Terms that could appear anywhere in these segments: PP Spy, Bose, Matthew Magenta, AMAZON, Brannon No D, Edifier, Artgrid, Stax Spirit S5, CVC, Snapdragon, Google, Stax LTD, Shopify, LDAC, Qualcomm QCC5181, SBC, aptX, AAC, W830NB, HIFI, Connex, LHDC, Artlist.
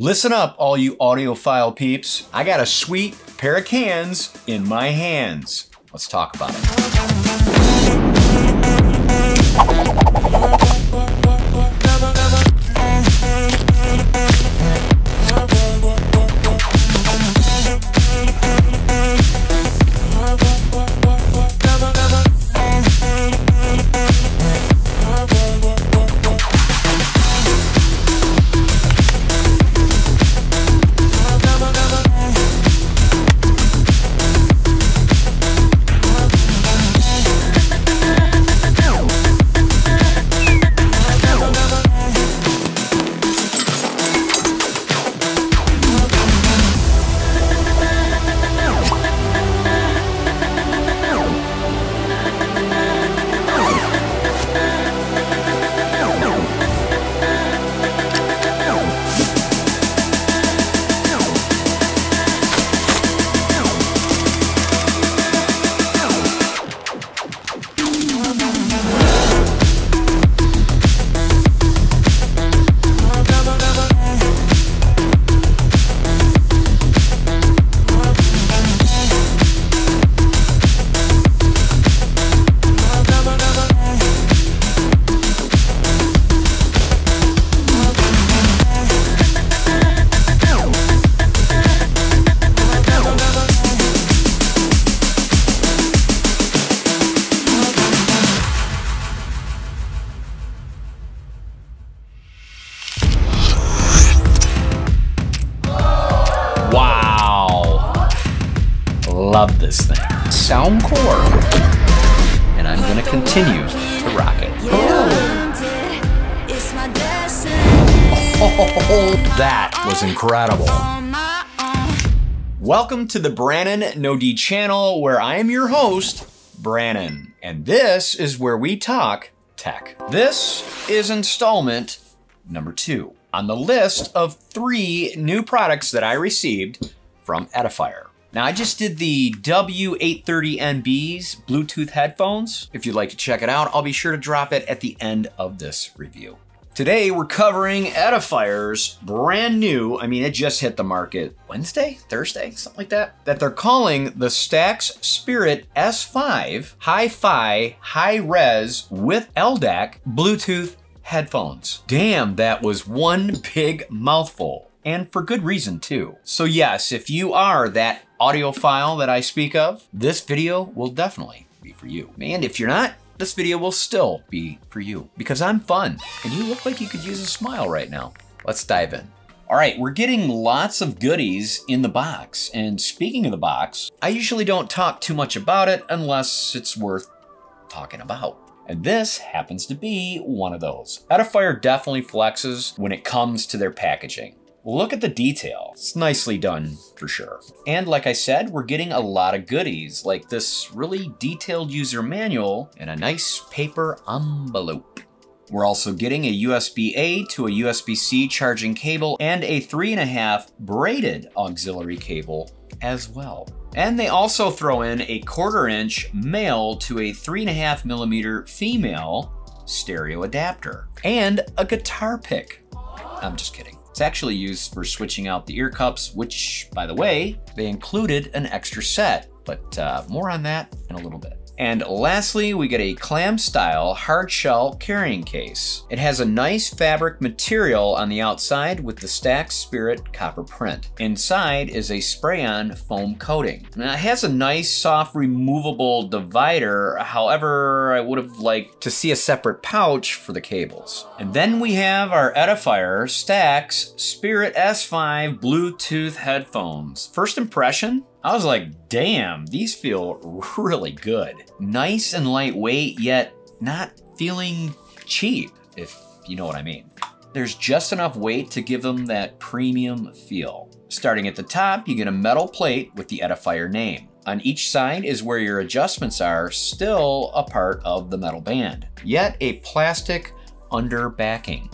Listen up, all you audiophile peeps. I got a sweet pair of cans in my hands. Let's talk about it. Love this thing. Sound core. And I'm going to continue to rock it. Oh, that was incredible. Welcome to the Brannon No D channel, where I am your host, Brannon. And this is where we talk tech. This is installment number 2 on the list of 3 new products that I received from Edifier. Now, I just did the W830NB's Bluetooth headphones. If you'd like to check it out, I'll be sure to drop it at the end of this review. Today, we're covering Edifier's brand new, I mean, it just hit the market Wednesday, Thursday, something like that, that they're calling the Stax Spirit S5 Hi-Fi Hi-Res with LDAC Bluetooth headphones. Damn, that was one big mouthful. And for good reason too. So yes, if you are that audiophile that I speak of, this video will definitely be for you. And if you're not, this video will still be for you because I'm fun and you look like you could use a smile right now. Let's dive in. All right, we're getting lots of goodies in the box. And speaking of the box, I usually don't talk too much about it unless it's worth talking about. And this happens to be one of those. Edifier definitely flexes when it comes to their packaging. Look at the detail. It's nicely done for sure. And like I said, we're getting a lot of goodies like this really detailed user manual and a nice paper envelope. We're also getting a USB-A to a USB-C charging cable and a 3.5 braided auxiliary cable as well. And they also throw in a 1/4-inch male to a 3.5mm female stereo adapter and a guitar pick. I'm just kidding. It's actually used for switching out the ear cups, which, by the way, they included an extra set, but more on that in a little bit. And lastly, we get a clam-style hard shell carrying case. It has a nice fabric material on the outside with the Stax Spirit copper print. Inside is a spray-on foam coating. Now, it has a nice, soft, removable divider. However, I would have liked to see a separate pouch for the cables. And then we have our Edifier Stax Spirit S5 Bluetooth headphones. First impression? I was like, damn, these feel really good. Nice and lightweight, yet not feeling cheap, if you know what I mean. There's just enough weight to give them that premium feel. Starting at the top, you get a metal plate with the Edifier name. On each side is where your adjustments are, still a part of the metal band, yet a plastic under backing.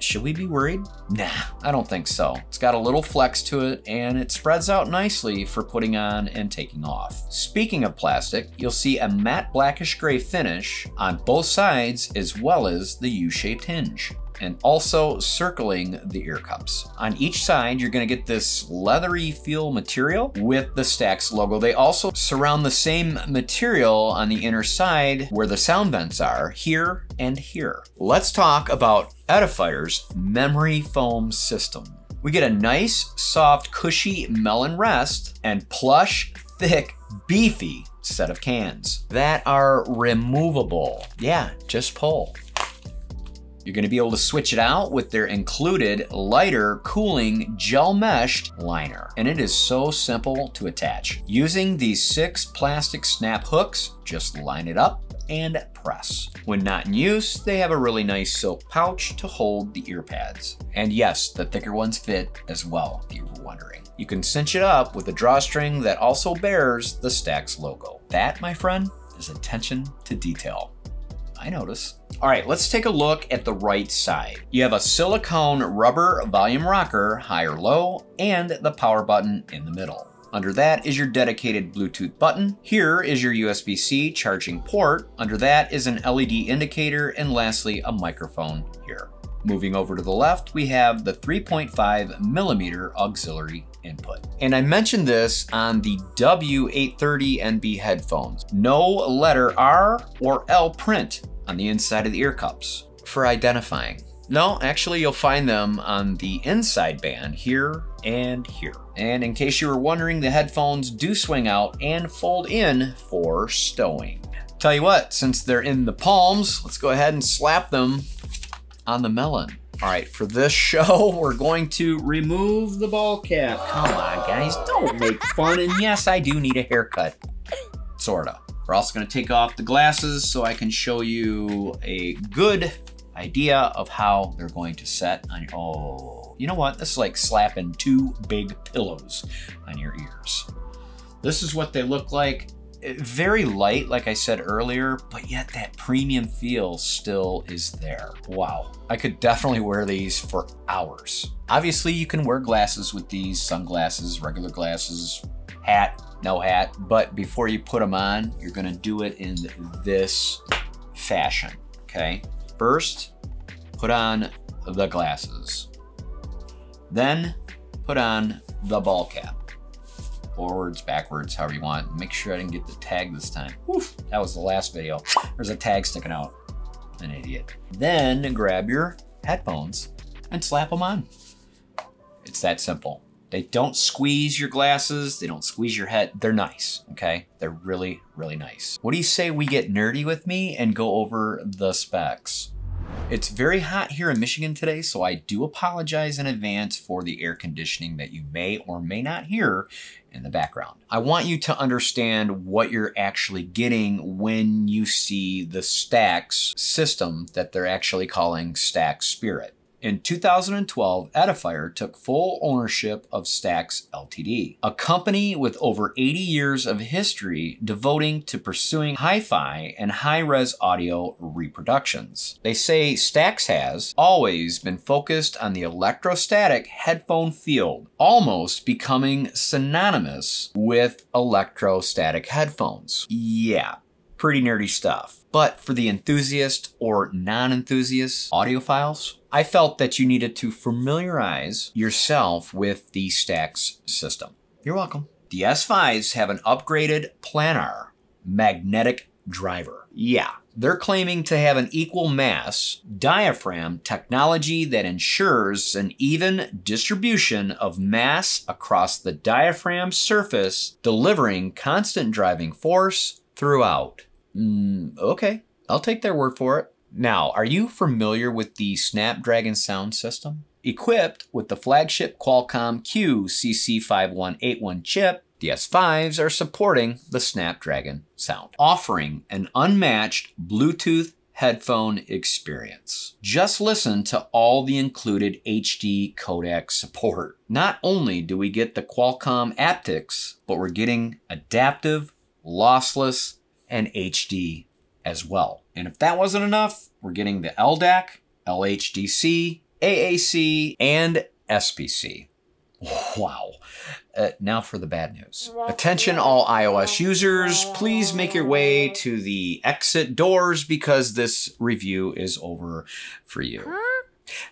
Should we be worried? Nah, I don't think so. It's got a little flex to it and it spreads out nicely for putting on and taking off. Speaking of plastic, you'll see a matte blackish gray finish on both sides as well as the U-shaped hinge. and also circling the ear cups. On each side, you're gonna get this leathery feel material with the Stax logo. They also surround the same material on the inner side where the sound vents are, here and here. Let's talk about Edifier's memory foam system. We get a nice, soft, cushy melon rest and plush, thick, beefy set of cans that are removable. Yeah, just pull. You're gonna be able to switch it out with their included lighter cooling gel meshed liner. And it is so simple to attach. Using these 6 plastic snap hooks, just line it up and press. When not in use, they have a really nice silk pouch to hold the ear pads. And yes, the thicker ones fit as well, if you were wondering. You can cinch it up with a drawstring that also bears the Stax logo. That, my friend, is attention to detail. I notice. All right, let's take a look at the right side. You have a silicone rubber volume rocker, high or low, and the power button in the middle. Under that is your dedicated Bluetooth button. Here is your USB-C charging port. Under that is an LED indicator, and lastly, a microphone here. Moving over to the left, we have the 3.5mm auxiliary input. And I mentioned this on the W830NB headphones. No letter R or L print on the inside of the ear cups for identifying. No, actually you'll find them on the inside band here and here. And in case you were wondering, the headphones do swing out and fold in for stowing. Tell you what, since they're in the palms, let's go ahead and slap them on the melon. All right, for this show, we're going to remove the ball cap. Come on, guys, don't make fun. And yes, I do need a haircut, sorta. We're also gonna take off the glasses so I can show you a good idea of how they're going to set on your, oh, you know what? This is like slapping 2 big pillows on your ears. This is what they look like. Very light, like I said earlier, but yet that premium feel still is there. Wow, I could definitely wear these for hours. Obviously, you can wear glasses with these, sunglasses, regular glasses, hat, no hat, but before you put them on, you're gonna do it in this fashion, okay? First, put on the glasses. Then, put on the ball cap. Forwards, backwards, however you want. Make sure I didn't get the tag this time. Oof, that was the last video. There's a tag sticking out. An idiot. Then grab your headphones and slap them on. It's that simple. They don't squeeze your glasses. They don't squeeze your head. They're nice, okay? They're really, really nice. What do you say we get nerdy with me and go over the specs? It's very hot here in Michigan today, so I do apologize in advance for the air conditioning that you may or may not hear in the background. I want you to understand what you're actually getting when you see the Stax system that they're actually calling Stax Spirit. In 2012, Edifier took full ownership of Stax LTD, a company with over 80 years of history devoting to pursuing hi-fi and high-res audio reproductions. They say Stax has always been focused on the electrostatic headphone field, almost becoming synonymous with electrostatic headphones. Yeah. Pretty nerdy stuff. But for the enthusiast or non-enthusiast audiophiles, I felt that you needed to familiarize yourself with the Stax system. You're welcome. The S5s have an upgraded planar magnetic driver. Yeah, they're claiming to have an equal mass diaphragm technology that ensures an even distribution of mass across the diaphragm surface, delivering constant driving force throughout. Okay, I'll take their word for it. Now, are you familiar with the Snapdragon sound system? Equipped with the flagship Qualcomm QCC5181 chip, the S5s are supporting the Snapdragon sound, offering an unmatched Bluetooth headphone experience. Just listen to all the included HD codec support. Not only do we get the Qualcomm aptX, but we're getting adaptive, lossless, and HD as well. And if that wasn't enough, we're getting the LDAC, LHDC, AAC, and SBC. Wow. Now for the bad news. Attention all iOS users, please make your way to the exit doors because this review is over for you.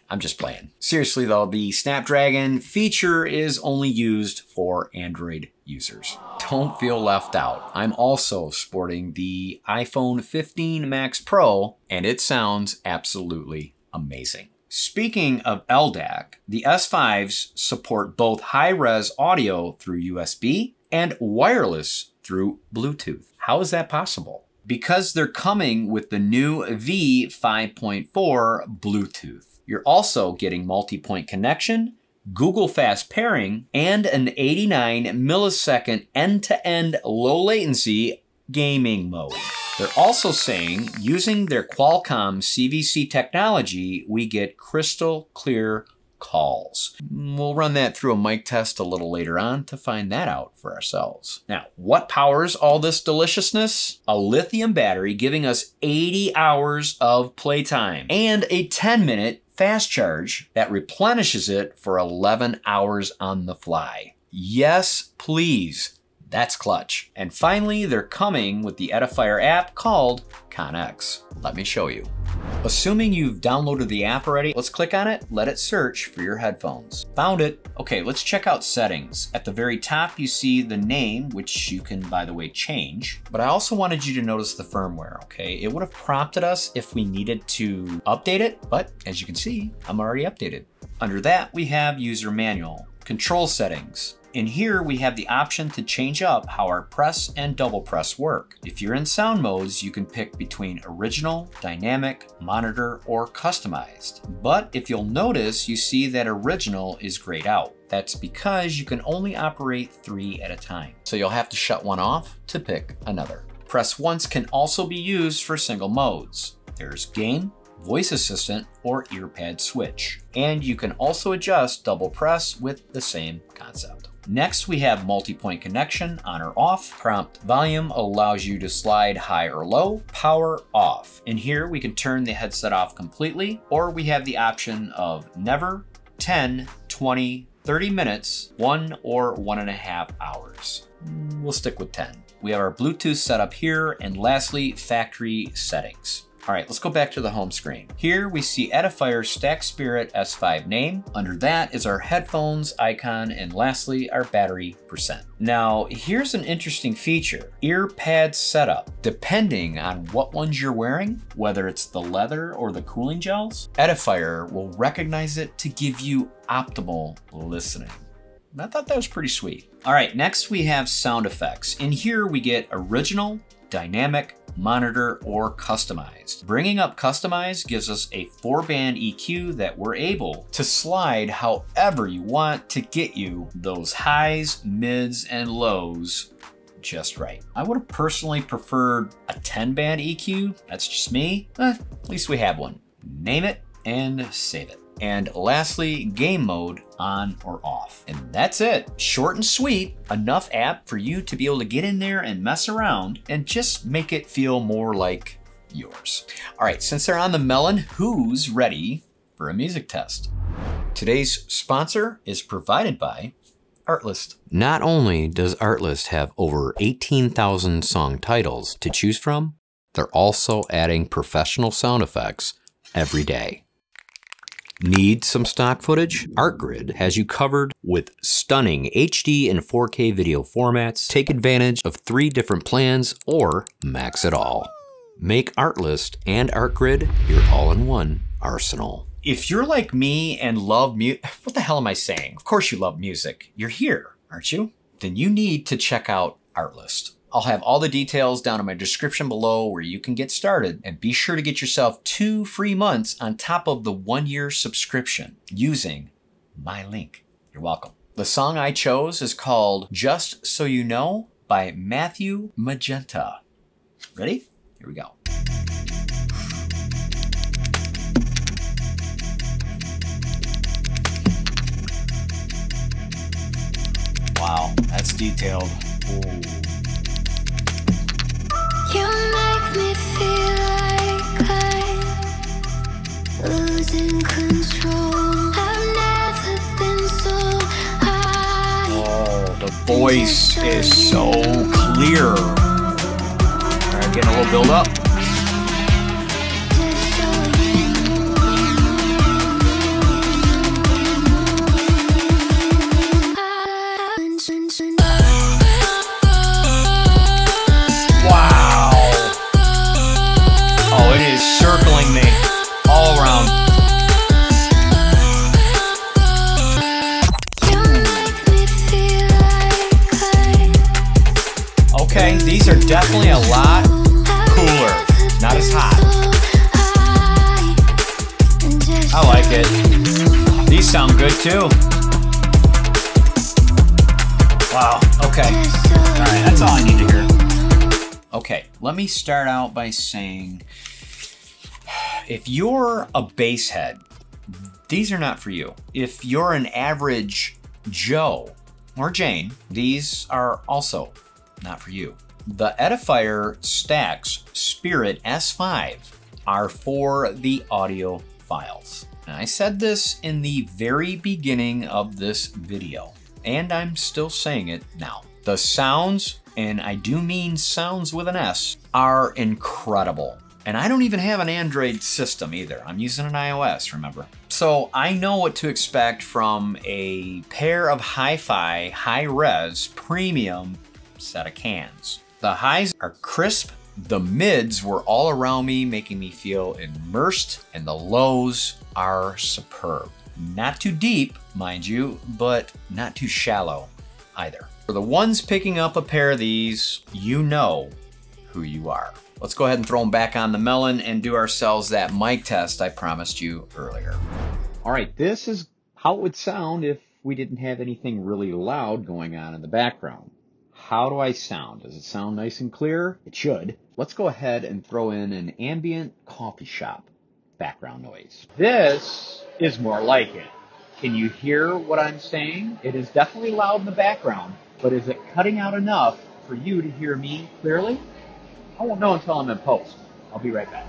I'm just playing. Seriously though, the Snapdragon feature is only used for Android users. Don't feel left out. I'm also sporting the iPhone 15 Max Pro, and it sounds absolutely amazing. Speaking of LDAC, the S5s support both high-res audio through USB and wireless through Bluetooth. How is that possible? Because they're coming with the new V5.4 Bluetooth. You're also getting multi-point connection, Google Fast Pairing, and an 89 millisecond end-to-end low latency gaming mode. They're also saying using their Qualcomm CVC technology, we get crystal clear calls. We'll run that through a mic test a little later on to find that out for ourselves. Now, what powers all this deliciousness? A lithium battery giving us 80 hours of playtime and a 10-minute fast charge that replenishes it for 11 hours on the fly. Yes, please. That's clutch. And finally, they're coming with the Edifier app called Connex. Let me show you. Assuming you've downloaded the app already, let's click on it, let it search for your headphones. Found it. Okay, let's check out settings. At the very top, you see the name, which you can, by the way, change. But I also wanted you to notice the firmware, okay? It would have prompted us if we needed to update it, but as you can see, I'm already updated. Under that, we have user manual, control settings. In here, we have the option to change up how our press and double press work. If you're in sound modes, you can pick between original, dynamic, monitor, or customized. But if you'll notice, you see that original is grayed out. That's because you can only operate 3 at a time. So you'll have to shut one off to pick another. Press once can also be used for single modes. There's gain, voice assistant, or earpad switch. And you can also adjust double press with the same concept. Next, we have multi-point connection on or off. Prompt volume allows you to slide high or low. Power off. In here, we can turn the headset off completely, or we have the option of never, 10, 20, 30 minutes, 1 or 1.5 hours. We'll stick with 10. We have our Bluetooth setup here, and lastly, factory settings. All right, let's go back to the home screen. Here we see Edifier's Stax Spirit S5 name. Under that is our headphones icon, and lastly, our battery percent. Now, here's an interesting feature, ear pad setup. Depending on what ones you're wearing, whether it's the leather or the cooling gels, Edifier will recognize it to give you optimal listening. I thought that was pretty sweet. All right, next we have sound effects. In here we get original, dynamic, monitor, or customized. Bringing up customized gives us a 4-band EQ that we're able to slide however you want to get you those highs, mids, and lows just right. I would have personally preferred a 10-band EQ. That's just me. At least we have one. Name it and save it. And lastly, game mode on or off. And that's it. Short and sweet, enough app for you to be able to get in there and mess around and just make it feel more like yours. All right, since they're on the melon, who's ready for a music test? Today's sponsor is provided by Artlist. Not only does Artlist have over 18,000 song titles to choose from, they're also adding professional sound effects every day. Need some stock footage? Artgrid has you covered with stunning HD and 4K video formats. Take advantage of 3 different plans or max it all. Make Artlist and Artgrid your all-in-one arsenal. If you're like me and love music, what the hell am I saying? Of course you love music. You're here, aren't you? Then you need to check out Artlist. I'll have all the details down in my description below where you can get started, and be sure to get yourself 2 free months on top of the 1-year subscription using my link. You're welcome. The song I chose is called Just So You Know by Matthew Magenta. Ready? Here we go. Wow, that's detailed. Ooh. You make me feel like I'm losing control. I've never been so high. Oh, the voice is so clear. All right, getting a little build up. Okay, these are definitely a lot cooler, not as hot. I like it. These sound good too. Wow, okay. All right, that's all I need to hear. Okay, let me start out by saying, if you're a bass head, these are not for you. If you're an average Joe or Jane, these are also not for you. The Edifier Stax Spirit S5 are for the audio files. And I said this in the very beginning of this video, and I'm still saying it now. The sounds, and I do mean sounds with an S, are incredible. And I don't even have an Android system either. I'm using an iOS, remember? So I know what to expect from a pair of hi-fi, high-res, premium set of cans. The highs are crisp, the mids were all around me, making me feel immersed, and the lows are superb. Not too deep, mind you, but not too shallow either. For the ones picking up a pair of these, you know who you are. Let's go ahead and throw them back on the melon and do ourselves that mic test I promised you earlier. All right, this is how it would sound if we didn't have anything really loud going on in the background. How do I sound? Does it sound nice and clear? It should. Let's go ahead and throw in an ambient coffee shop background noise. This is more like it. Can you hear what I'm saying? It is definitely loud in the background, but is it cutting out enough for you to hear me clearly? I won't know until I'm in post. I'll be right back.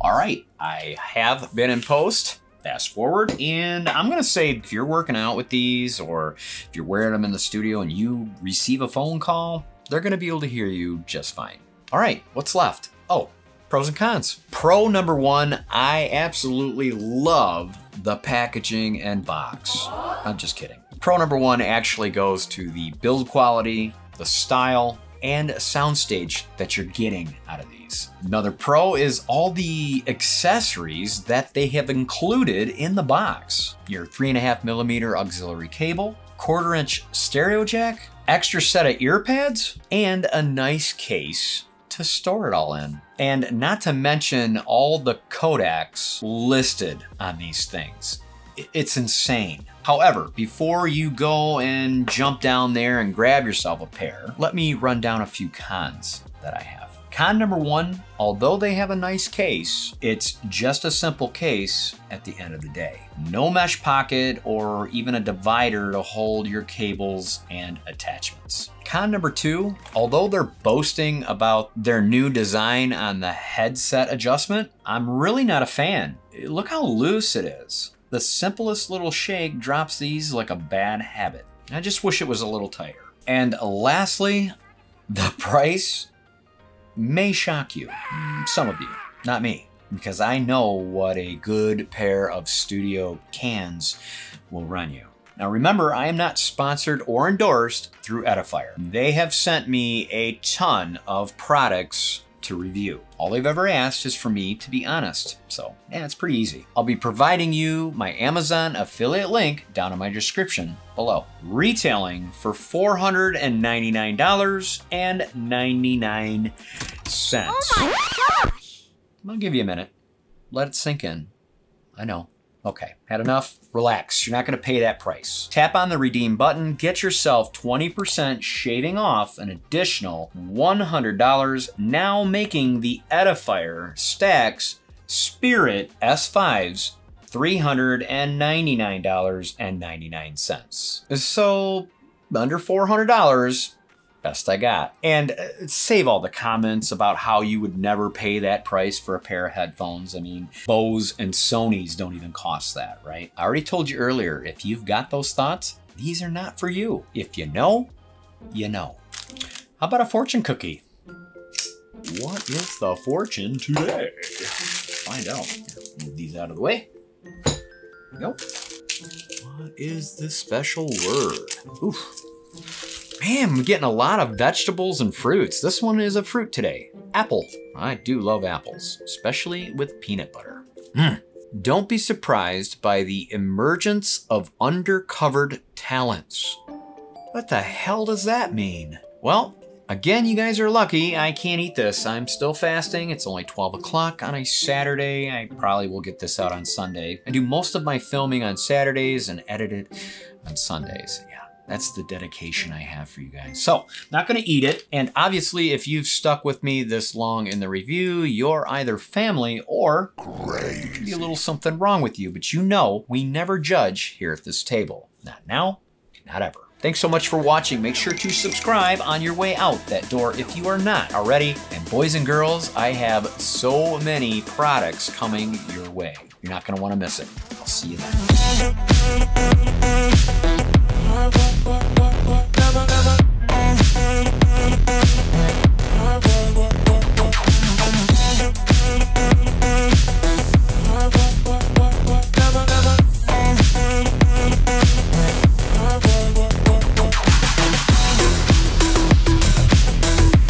All right, I have been in post. Fast forward, and I'm gonna say if you're working out with these or if you're wearing them in the studio and you receive a phone call, they're gonna be able to hear you just fine. All right, what's left? Oh, pros and cons. Pro number one, I absolutely love the packaging and box. I'm just kidding. Pro number one actually goes to the build quality, the style, and soundstage that you're getting out of these. Another pro is all the accessories that they have included in the box. Your 3.5mm auxiliary cable, 1/4-inch stereo jack, extra set of ear pads, and a nice case to store it all in. And not to mention all the codecs listed on these things. It's insane. However, before you go and jump down there and grab yourself a pair, let me run down a few cons that I have. Con number one, although they have a nice case, it's just a simple case at the end of the day. No mesh pocket or even a divider to hold your cables and attachments. Con number two, although they're boasting about their new design on the headset adjustment, I'm really not a fan. Look how loose it is. The simplest little shake drops these like a bad habit. I just wish it was a little tighter. And lastly, the price may shock you. Some of you, not me, because I know what a good pair of studio cans will run you. Now remember, I am not sponsored or endorsed through Edifier. They have sent me a ton of products to review. All they've ever asked is for me to be honest. So yeah, it's pretty easy. I'll be providing you my Amazon affiliate link down in my description below. Retailing for $499.99. Oh my gosh! I'll give you a minute. Let it sink in. I know. Okay, had enough? Relax, you're not gonna pay that price. Tap on the redeem button, get yourself 20% shaving off an additional $100, now making the Edifier Stax Spirit S5s $399.99. So, under $400, best I got. And save all the comments about how you would never pay that price for a pair of headphones. I mean, Bose and Sony's don't even cost that, right? I already told you earlier, if you've got those thoughts, these are not for you. If you know, you know. How about a fortune cookie? What is the fortune today? Find out. Move these out of the way. Nope. What is this special word? Oof. Man, I'm getting a lot of vegetables and fruits. This one is a fruit today. Apple. I do love apples, especially with peanut butter. Don't be surprised by the emergence of undercovered talents. What the hell does that mean? Well, Again, you guys are lucky I can't eat this. I'm still fasting. It's only 12 o'clock on a Saturday. I probably will get this out on Sunday. I do most of my filming on Saturdays and edit it on Sundays. Yeah, that's the dedication I have for you guys. So, not gonna eat it. And obviously, if you've stuck with me this long in the review, you're either family or crazy. Be a little something wrong with you, but you know we never judge here at this table. Not now, not ever. Thanks so much for watching. Make sure to subscribe on your way out that door if you are not already. And boys and girls, I have so many products coming your way. You're not going to want to miss it. I'll see you then.